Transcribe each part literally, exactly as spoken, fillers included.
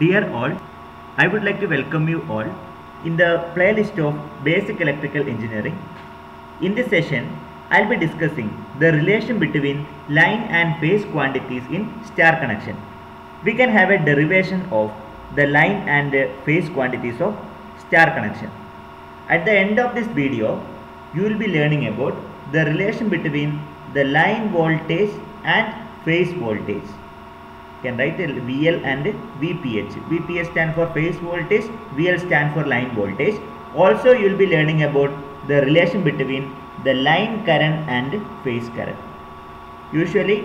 Dear all, I would like to welcome you all in the playlist of Basic Electrical Engineering. In this session, I'll be discussing the relation between line and phase quantities in star connection. We can have a derivation of the line and phase quantities of star connection. At the end of this video, you will be learning about the relation between the line voltage and phase voltage. Can write V L and V P H. V P H stand for phase voltage, V L stand for line voltage. Also, you will be learning about the relation between the line current and phase current. Usually,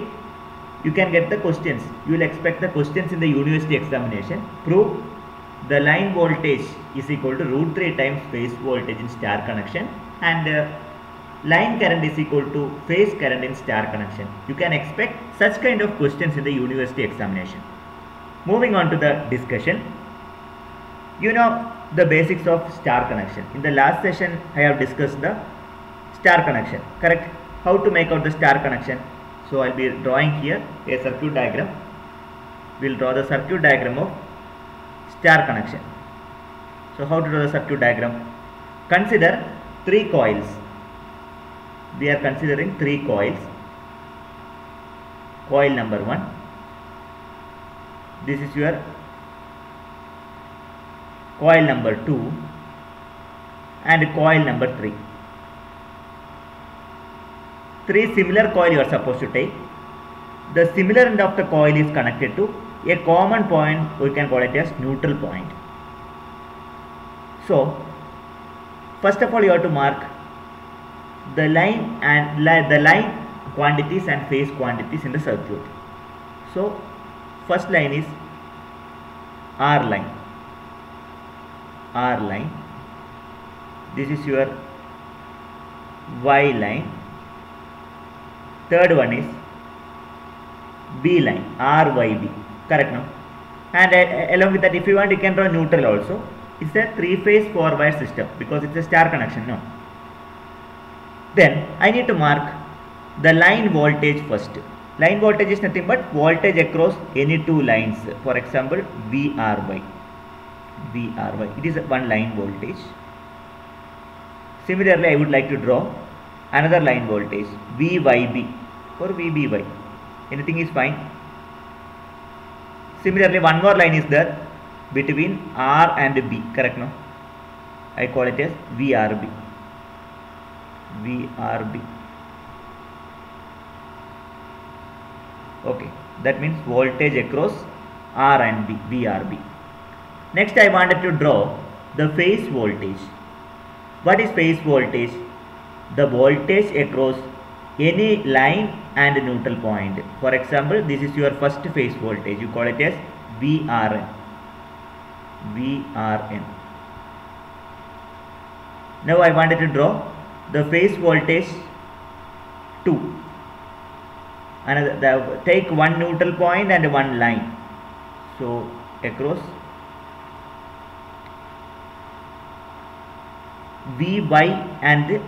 you can get the questions. You will expect the questions in the university examination. Prove the line voltage is equal to root three times phase voltage in star connection, and uh, line current is equal to phase current in star connection. You can expect such kind of questions in the university examination. Moving on to the discussion, you know the basics of star connection. In the last session, I have discussed the star connection, correct? How to make out the star connection. So, I will be drawing here a circuit diagram. We will draw the circuit diagram of star connection. So, how to draw the circuit diagram? Consider three coils. We are considering three coils. Coil number one, this is your coil number two and coil number three. Three similar coil you are supposed to take. The similar end of the coil is connected to a common point. We can call it as neutral point. So first of all, you have to mark the line and li the line quantities and phase quantities in the circuit. So first line is R line. R line. This is your Y line. Third one is B line. R Y B. Correct now. And uh, along with that, if you want, you can draw neutral also. It's a three-phase four-wire system because it's a star connection. No. Then I need to mark the line voltage first. Line voltage is nothing but voltage across any two lines. For example, V R Y. V R Y. It is one line voltage. Similarly, I would like to draw another line voltage, V Y B or V B Y. Anything is fine. Similarly, one more line is there between R and B. Correct, no? I call it as V R B. V R B. Okay, that means voltage across R and B, V R B. Next, I wanted to draw the phase voltage. What is phase voltage? The voltage across any line and neutral point. For example, this is your first phase voltage. You call it as V R N. V R N. Now I wanted to draw the phase voltage two. Another, the, take one neutral point and one line. So across V Y and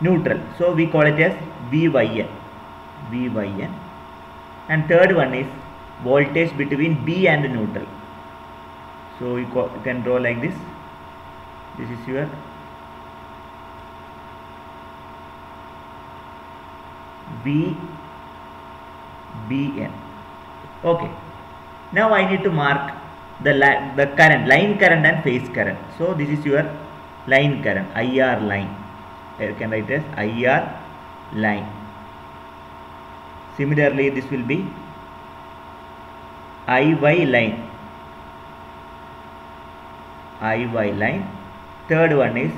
neutral. So we call it as V Y N. V Y N. And third one is voltage between B and neutral. So you, call, you can draw like this. This is your V B N. Okay. Now I need to mark the line, the current, line current and phase current. So this is your line current, I R line. You can write as I R line. Similarly, this will be I Y line. I Y line. Third one is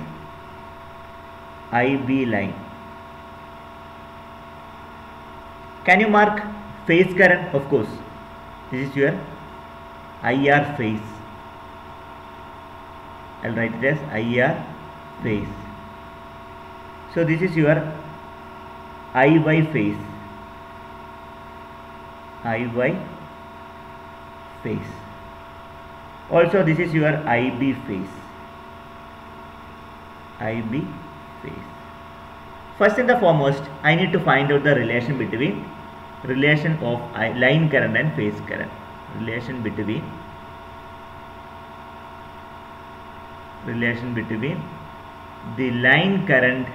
I B line. Can you mark phase current? Of course. This is your I R phase. I will write it as I R phase. So this is your I Y phase. I Y phase. Also, this is your I B phase. I B phase. First and the foremost, I need to find out the relation between relation of line current and phase current. relation between relation between the line current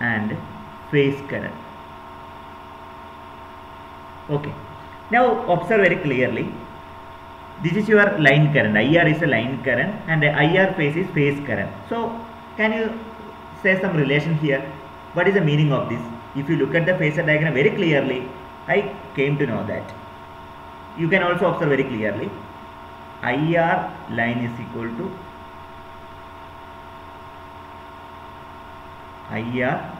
and phase current. Okay, now observe very clearly. This is your line current. I R is a line current and the I R phase is phase current. So can you say some relation here? What is the meaning of this? If you look at the phasor diagram very clearly, I came to know that. You can also observe very clearly. I R line is equal to I R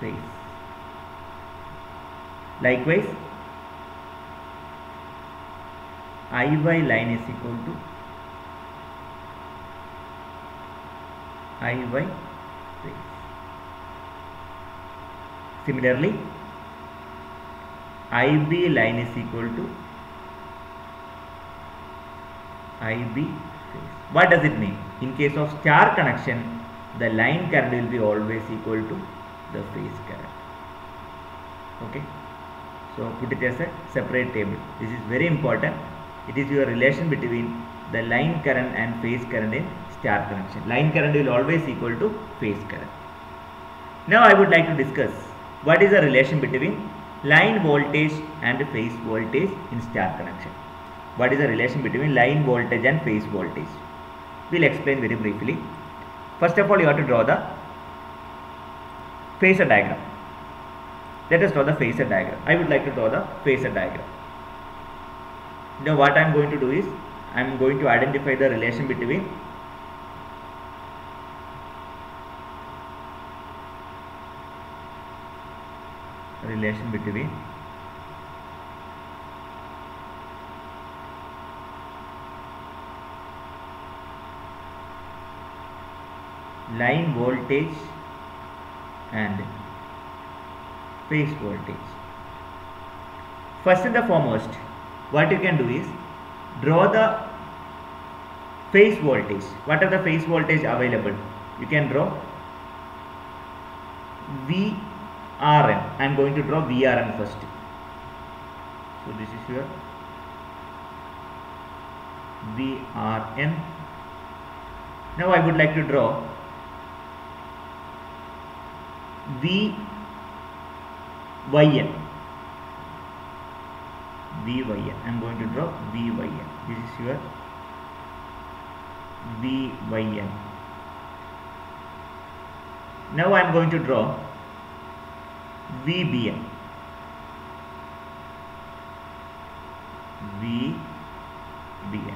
phase. Likewise, I Y line is equal to I Y phase. Similarly, I B line is equal to I B phase. What does it mean? In case of star connection, the line current will be always equal to the phase current. Okay, so put it as a separate table. This is very important. It is your relation between the line current and phase current in star connection. Line current will always equal to phase current. Now I would like to discuss what is the relation between line voltage and phase voltage in star connection. What is the relation between line voltage and phase voltage? We'll explain very briefly. First of all, you have to draw the phasor diagram. Let us draw the phasor diagram. I would like to draw the phasor diagram. Now what I am going to do is, I am going to identify the relation between relation between line voltage and phase voltage. First and the foremost, what you can do is draw the phase voltage. What are the phase voltage available? You can draw V R M. I am going to draw V R M first. So this is your V R M. Now I would like to draw V Y N. V Y N. I am going to draw V Y N. This is your V Y N. Now I am going to draw V B N. V B N.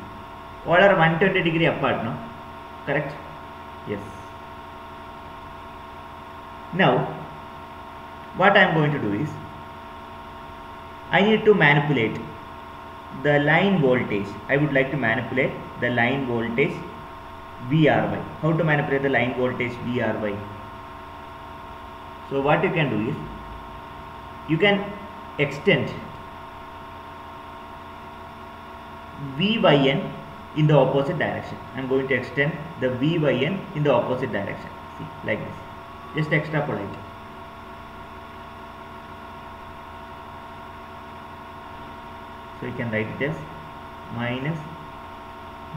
All are one hundred twenty degree apart, no? Correct? Yes. Now what I am going to do is, I need to manipulate the line voltage. I would like to manipulate the line voltage V R Y. How to manipulate the line voltage V R Y? So what you can do is, you can extend V Y N in the opposite direction. I am going to extend the V Y N in the opposite direction. See, like this. Just extrapolate. So you can write it as minus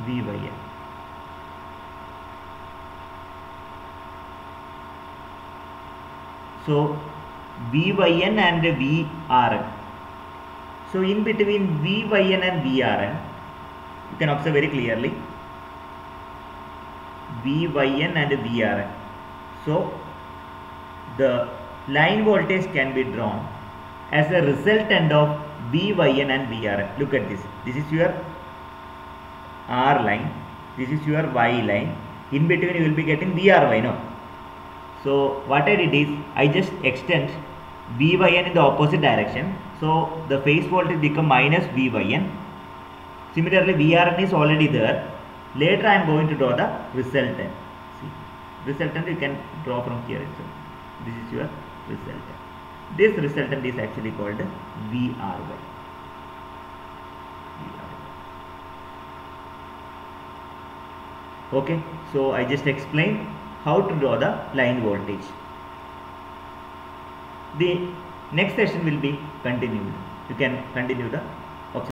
V Y N. So V Y N and V R M. So in between V Y N and V R M, you can observe very clearly V Y N and V R M. So the line voltage can be drawn as a resultant of V Y N and V R M. Look at this. This is your R line. This is your Y line. In between you will be getting V R Y, no? So what I did is, I just extend V Y N in the opposite direction. So the phase voltage become minus V Y N. Similarly, V R M is already there. Later I am going to draw the resultant. See, resultant you can draw from here itself. This is your resultant. This resultant is actually called V R Y. Okay, so I just explained how to draw the line voltage. The next session will be continued. You can continue the